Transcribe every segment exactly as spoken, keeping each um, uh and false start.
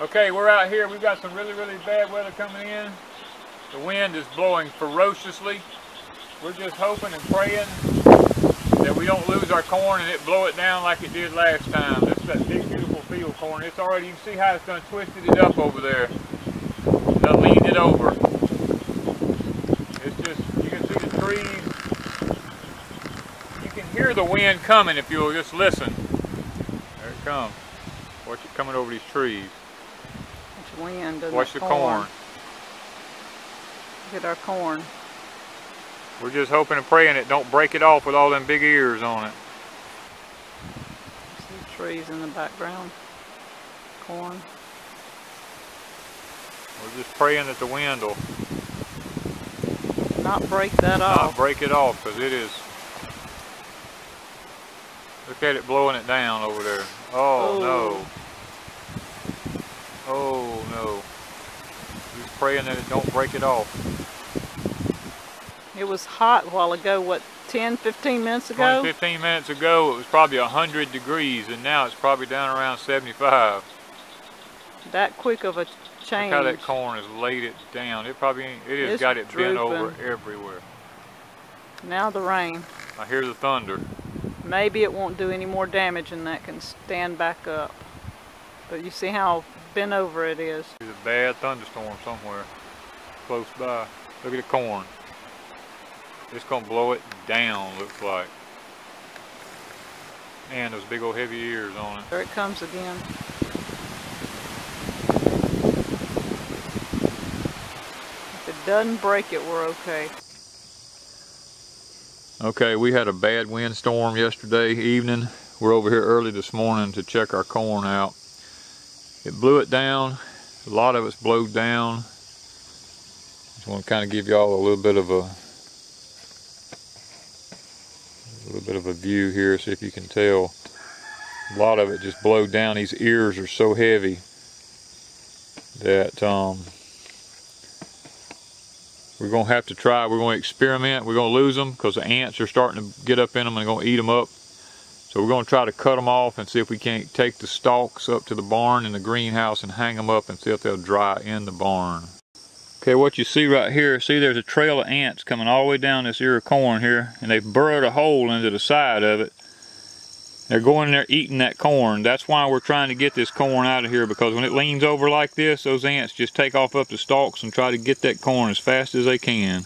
Okay, we're out here. We've got some really, really bad weather coming in. The wind is blowing ferociously. We're just hoping and praying that we don't lose our corn and it blow it down like it did last time. This is that big, beautiful field corn. It's already, you can see how it's done twisted it up over there. Done leaned it over. It's just, you can see the trees. You can hear the wind coming if you'll just listen. There it comes. Watch it coming over these trees. It's wind and watch the corn. corn. Look at our corn. We're just hoping and praying it don't break it off with all them big ears on it. See the trees in the background. Corn. We're just praying that the wind will not break that off. Not break it off, because it is. Look at it blowing it down over there. Oh, oh. no. Oh no. Just praying that it don't break it off. It was hot a while ago, what, ten, fifteen minutes ago? ten, fifteen minutes ago, it was probably one hundred degrees, and now it's probably down around seventy-five. That quick of a change. Look how that corn has laid it down. It probably, it has it's got it drooping. Bent over everywhere. Now the rain. I hear the thunder. Maybe it won't do any more damage and that can stand back up. But you see how bent over it is. There's a bad thunderstorm somewhere close by. Look at the corn. It's gonna blow it down, looks like. And those big old heavy ears on it. There it comes again. If it doesn't break it, we're okay. Okay, we had a bad windstorm yesterday evening. We're over here early this morning to check our corn out. It blew it down. A lot of it's blowed down. Just wanna kinda give y'all a little bit of a A little bit of a view here, see if you can tell. A lot of it just blowed down. These ears are so heavy that um, we're going to have to try. We're going to experiment. We're going to lose them because the ants are starting to get up in them and going to eat them up. So we're going to try to cut them off and see if we can't take the stalks up to the barn in the greenhouse and hang them up and see if they'll dry in the barn. Okay, what you see right here, see there's a trail of ants coming all the way down this ear of corn here, and they've burrowed a hole into the side of it. They're going in there eating that corn. That's why we're trying to get this corn out of here, because when it leans over like this, those ants just take off up the stalks and try to get that corn as fast as they can.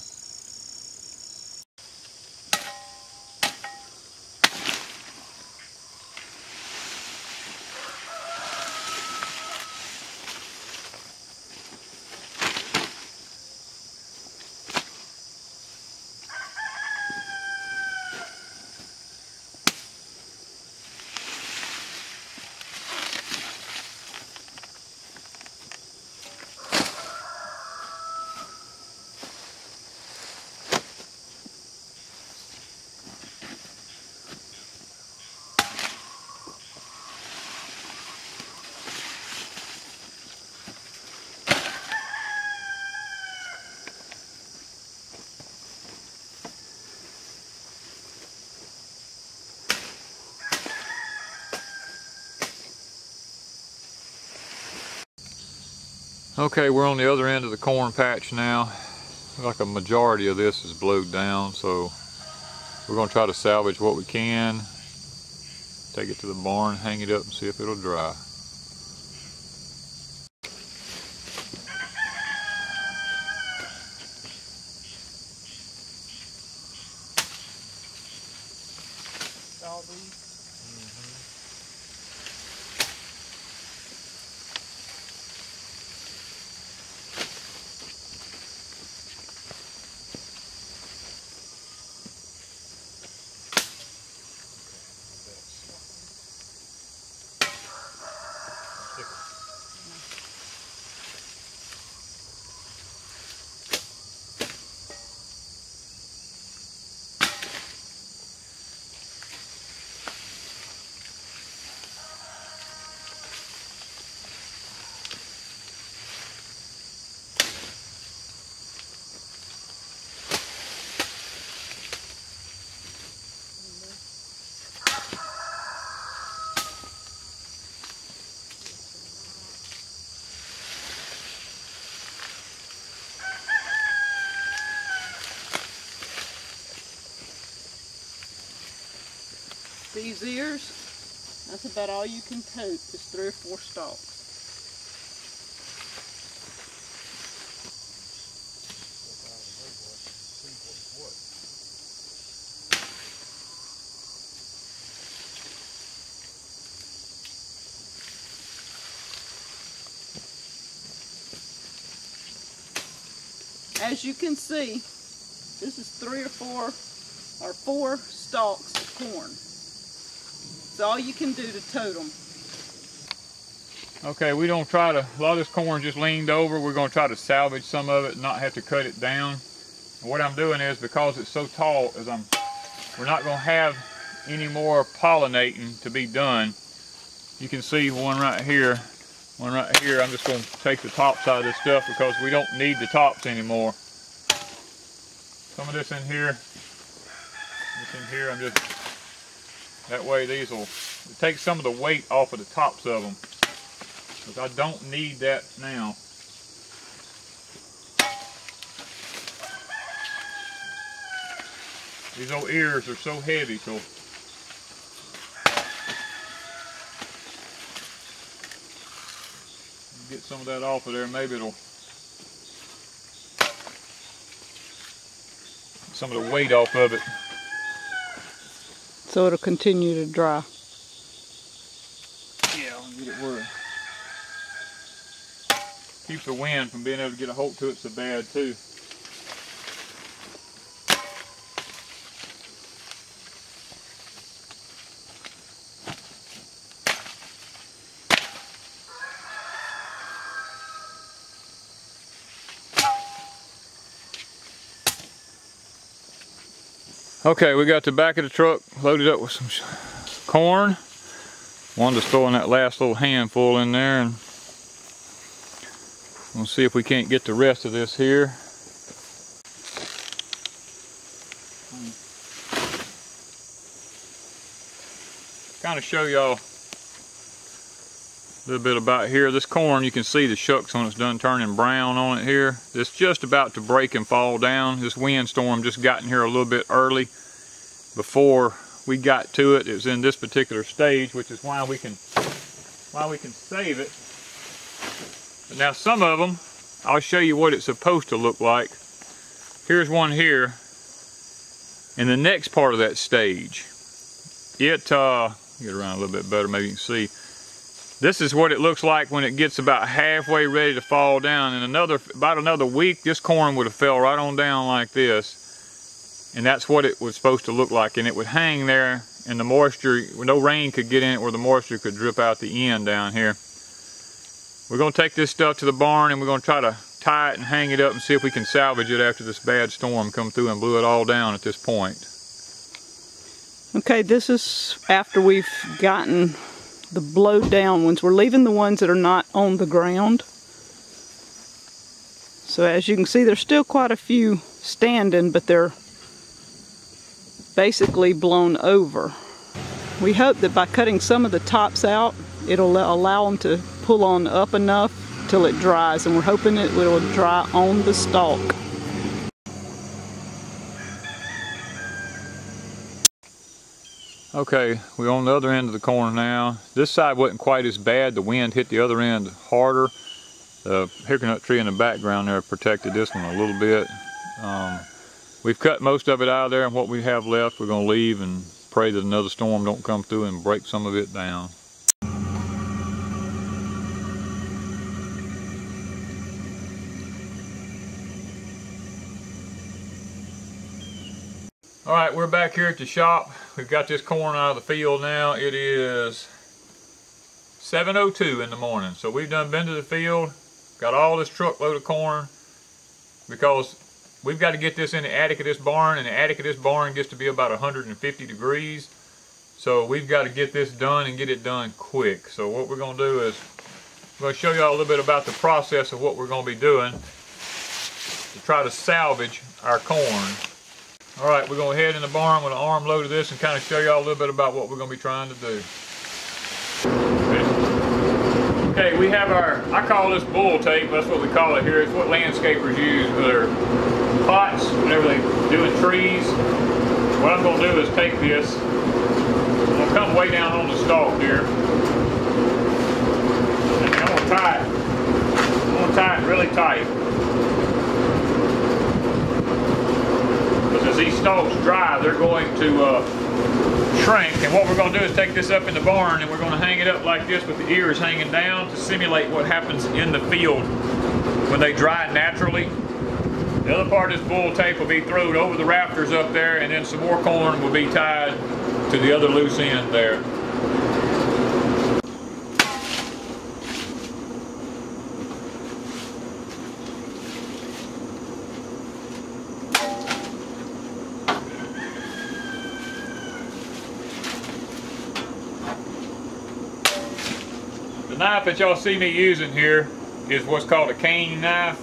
Okay, we're on the other end of the corn patch now. Like a majority of this is blowed down, so we're gonna try to salvage what we can, take it to the barn, hang it up, and see if it'll dry. these ears, that's about all you can coat is three or four stalks. As you can see, this is three or four or four stalks of corn. It's all you can do to tote them. Okay, we don't try to, a lot of this corn just leaned over. We're gonna try to salvage some of it and not have to cut it down. And what I'm doing is, because it's so tall, is I'm, we're not gonna have any more pollinating to be done. You can see one right here. One right here, I'm just going to take the tops out of this stuff because we don't need the tops anymore. Some of this in here, this in here, I'm just, that way these will take some of the weight off of the tops of them. Because I don't need that now. These old ears are so heavy, so get some of that off of there. Maybe it'll, some of the weight off of it. So it'll continue to dry. Yeah, I'll get it where keeps the wind from being able to get a hold to it so bad too. Okay, we got the back of the truck loaded up with some corn. Wanda's throwing that last little handful in there, and we'll see if we can't get the rest of this here. Kind of show y'all a little bit about here. This corn, you can see the shucks when it's done turning brown on it here. It's just about to break and fall down. This windstorm just got in here a little bit early. Before we got to it, it was in this particular stage, which is why we can why we can save it. But now some of them, I'll show you what it's supposed to look like. Here's one here in the next part of that stage. It, uh, get around a little bit better, maybe you can see. This is what it looks like when it gets about halfway ready to fall down. In another, about another week, this corn would have fell right on down like this. And that's what it was supposed to look like. And it would hang there, and the moisture, no rain could get in it where the moisture could drip out the end down here. We're going to take this stuff to the barn, and we're going to try to tie it and hang it up and see if we can salvage it after this bad storm come through and blew it all down at this point. Okay, this is after we've gotten the blow down ones. We're leaving the ones that are not on the ground. So as you can see, there's still quite a few standing, but they're basically blown over. We hope that by cutting some of the tops out, it'll allow them to pull on up enough till it dries, and we're hoping it will dry on the stalk. Okay, we're on the other end of the corn now. This side wasn't quite as bad. The wind hit the other end harder. The hickory nut tree in the background there protected this one a little bit. Um, we've cut most of it out of there, and what we have left we're gonna leave and pray that another storm don't come through and break some of it down. All right, we're back here at the shop. We've got this corn out of the field now. It is seven oh two in the morning. So we've done been to the field, got all this truckload of corn, because we've got to get this in the attic of this barn, and the attic of this barn gets to be about one hundred fifty degrees. So we've got to get this done and get it done quick. So what we're gonna do is, I'm gonna show y'all a little bit about the process of what we're gonna be doing to try to salvage our corn. All right, we're going to head in the barn with an arm load of this and kind of show y'all a little bit about what we're going to be trying to do. Okay, we have our, I call this bull tape, that's what we call it here. It's what landscapers use for their pots, whenever they're doing trees. What I'm going to do is take this, I'm going to them way down on the stalk here. And I'm gonna tie it. I'm gonna tie it really tight. Because as these stalks dry, they're going to uh, shrink. And what we're gonna do is take this up in the barn and we're gonna hang it up like this with the ears hanging down to simulate what happens in the field when they dry naturally. The other part of this bull tape will be thrown over the rafters up there, and then some more corn will be tied to the other loose end there. The knife that y'all see me using here is what's called a cane knife.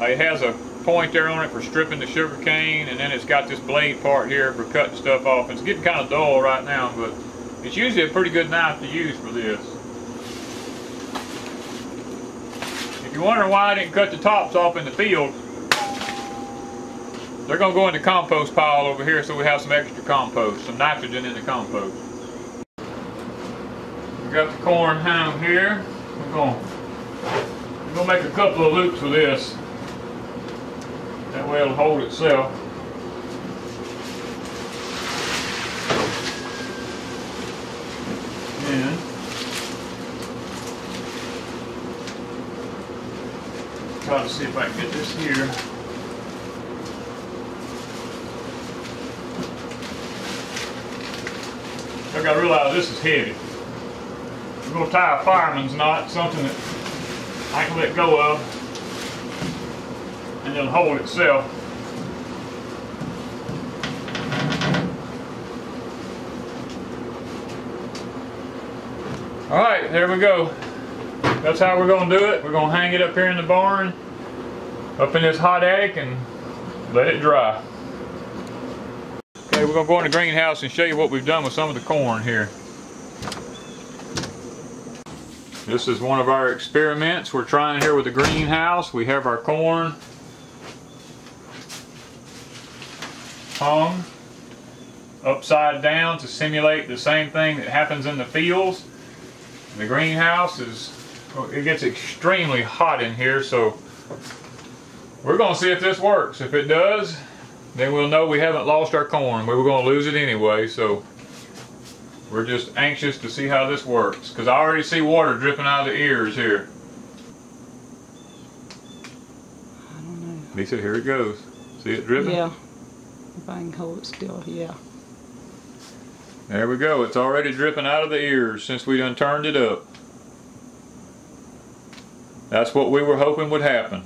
Uh, it has a point there on it for stripping the sugar cane, and then it's got this blade part here for cutting stuff off. It's getting kind of dull right now, but it's usually a pretty good knife to use for this. If you're wondering why I didn't cut the tops off in the field, they're going to go in the compost pile over here so we have some extra compost, some nitrogen in the compost. We've got the corn hung here. We're going, we're going to make a couple of loops with this. That way it'll hold itself. And try to see if I can get this here. I gotta realize this is heavy. We're gonna tie a fireman's knot, something that I can let go of. And it'll hold itself. All right, there we go. That's how we're going to do it. We're going to hang it up here in the barn, up in this hot attic, and let it dry. Okay, we're going to go in the greenhouse and show you what we've done with some of the corn here. This is one of our experiments we're trying here with the greenhouse. We have our corn hung upside down to simulate the same thing that happens in the fields. The greenhouse is, it gets extremely hot in here, so we're going to see if this works. If it does, then we'll know we haven't lost our corn. We were going to lose it anyway, so we're just anxious to see how this works, because I already see water dripping out of the ears here. I don't know. Lisa, here it goes. See it dripping? Yeah. If I can hold it still, yeah. There we go. It's already dripping out of the ears since we done turned it up. That's what we were hoping would happen.